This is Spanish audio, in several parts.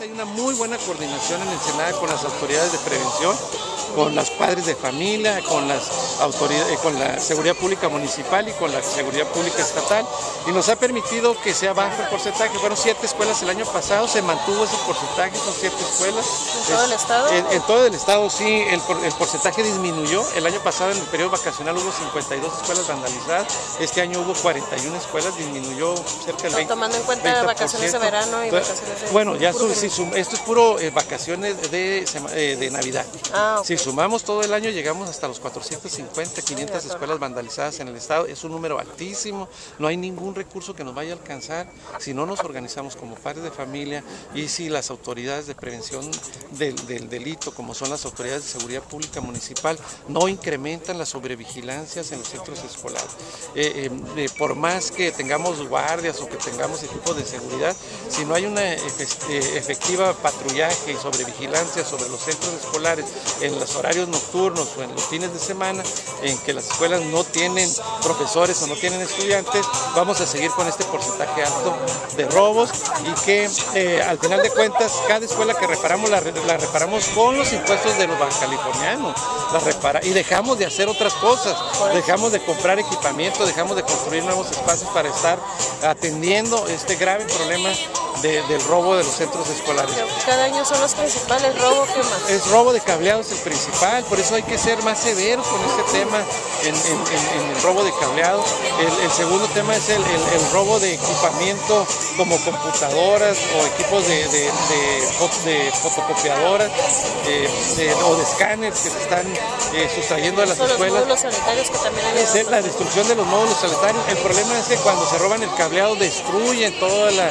Hay una muy buena coordinación en Ensenada con las autoridades de prevención, con los padres de familia, con las autoridades, con la seguridad pública municipal y con la seguridad pública estatal, y nos ha permitido que sea bajo el porcentaje. Fueron 7 escuelas el año pasado, se mantuvo ese porcentaje, son 7 escuelas. ¿En todo el estado? En todo el estado sí, el porcentaje disminuyó. El año pasado en el periodo vacacional hubo 52 escuelas vandalizadas, este año hubo 41 escuelas, disminuyó cerca del 20%. Tomando en cuenta vacaciones de verano y vacaciones de... Bueno, ya esto es puro vacaciones de Navidad. Okay. Si sumamos todo el año llegamos hasta los 450, 500 escuelas vandalizadas en el estado. Es un número altísimo, no hay ningún recurso que nos vaya a alcanzar si no nos organizamos como padres de familia y si las autoridades de prevención del delito, como son las autoridades de seguridad pública municipal, no incrementan las sobrevigilancias en los centros escolares. Por más que tengamos guardias o que tengamos equipos de seguridad, si no hay una efectiva patrullaje y sobrevigilancia sobre los centros escolares en los horarios nocturnos o en los fines de semana, en que las escuelas no tienen profesores o no tienen estudiantes, vamos a seguir con este porcentaje alto de robos, y que al final de cuentas cada escuela que reparamos la reparamos con los impuestos de los bajacalifornianos, y dejamos de hacer otras cosas, dejamos de comprar equipamiento, dejamos de construir nuevos espacios para estar atendiendo este grave problema del robo de los centros escolares. Cada año son los principales robos. ¿Qué más? Es robo de cableados el principal, por eso hay que ser más severos con este tema en el robo de cableados. El segundo tema es el robo de equipamiento como computadoras o equipos de fotocopiadoras o de escáneres que se están sustrayendo de las escuelas. Los módulos sanitarios que también hay. Es la destrucción de los módulos sanitarios. El problema es que cuando se roban el cableado destruyen toda la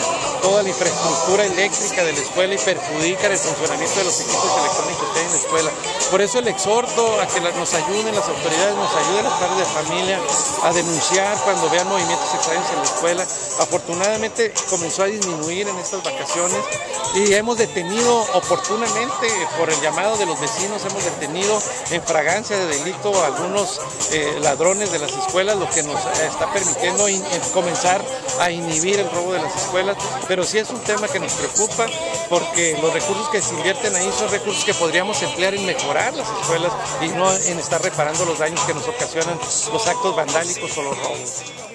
infraestructura eléctrica de la escuela y perjudican el funcionamiento de los equipos electrónicos que hay en la escuela. Por eso el exhorto a que nos ayuden las autoridades, nos ayuden los padres de familia a denunciar cuando vean movimientos extraños en la escuela. Afortunadamente comenzó a disminuir en estas vacaciones y hemos detenido oportunamente, por el llamado de los vecinos, hemos detenido en fragancia de delito a algunos ladrones de las escuelas, lo que nos está permitiendo comenzar a inhibir el robo de las escuelas. Pero sí es un tema que nos preocupa, porque los recursos que se invierten ahí son recursos que podríamos emplear en mejorar las escuelas y no en estar reparando los daños que nos ocasionan los actos vandálicos o los robos.